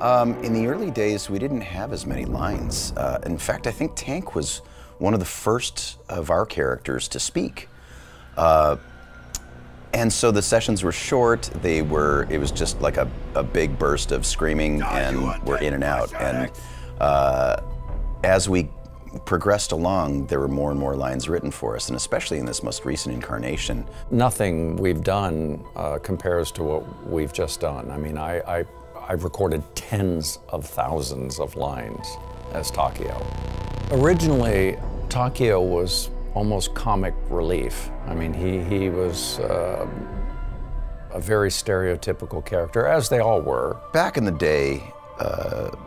In the early days, we didn't have as many lines. In fact, I think Tank was one of the first of our characters to speak. And so the sessions were short. They were, it was just like a big burst of screaming, and we're in and out. And as we progressed along, there were more and more lines written for us, and especially in this most recent incarnation. Nothing we've done compares to what we've just done. I mean, I've recorded tens of thousands of lines as Takeo. Originally, Takeo was almost comic relief. I mean, he was a very stereotypical character, as they all were. Back in the day,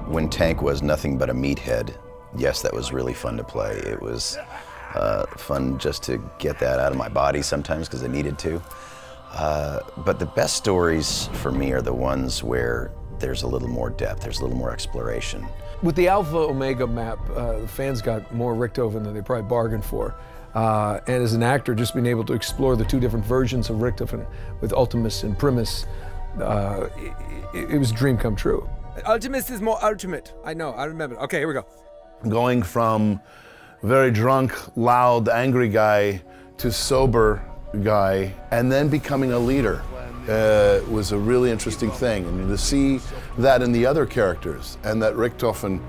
when Tank was nothing but a meathead, yes, that was really fun to play. It was fun just to get that out of my body sometimes, because I needed to. But the best stories for me are the ones where there's a little more depth, there's a little more exploration. With the Alpha Omega map, the fans got more Richtofen than they probably bargained for. And as an actor, just being able to explore the two different versions of Richtofen with Ultimus and Primus, it was a dream come true. Ultimus is more ultimate. I know, I remember. Okay, here we go. Going from very drunk, loud, angry guy to sober guy, and then becoming a leader was a really interesting thing. And to see that in the other characters, and that Richtofen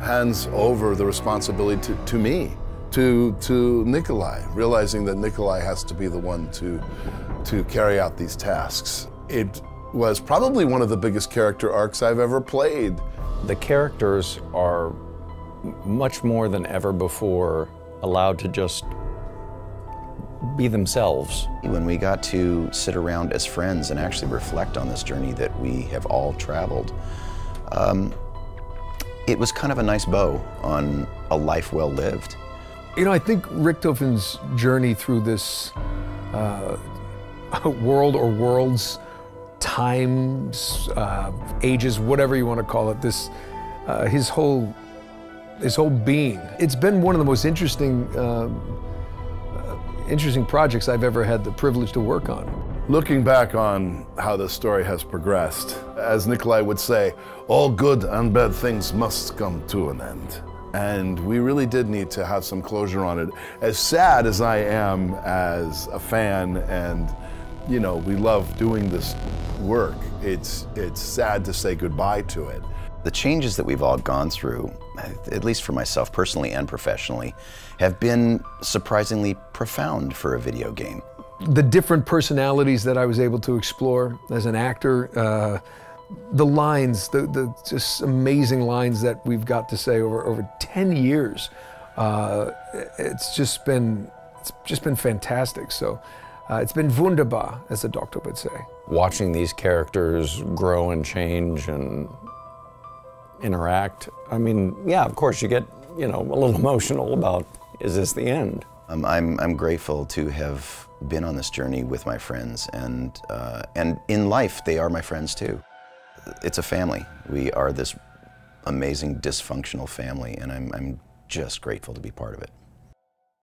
hands over the responsibility to me, to Nikolai, realizing that Nikolai has to be the one to carry out these tasks. It was probably one of the biggest character arcs I've ever played. The characters are much more than ever before allowed to just be themselves. When we got to sit around as friends and actually reflect on this journey that we have all traveled, it was kind of a nice bow on a life well lived. You know, I think Richtofen's journey through this world or worlds, times, ages, whatever you want to call it, this, his whole being, it's been one of the most interesting projects I've ever had the privilege to work on. Looking back on how the story has progressed, as Nikolai would say, all good and bad things must come to an end. And we really did need to have some closure on it. As sad as I am as a fan, and you know, we love doing this work, it's sad to say goodbye to it. The changes that we've all gone through, at least for myself personally and professionally, have been surprisingly profound for a video game. The different personalities that I was able to explore as an actor, the lines, the just amazing lines that we've got to say over 10 years, it's just been fantastic. So it's been wunderbar, as the doctor would say. Watching these characters grow and change and interact. I mean, yeah, of course you get, you know, a little emotional about, is this the end? I'm grateful to have been on this journey with my friends, and in life they are my friends too. It's a family. We are this amazing dysfunctional family, and I'm just grateful to be part of it.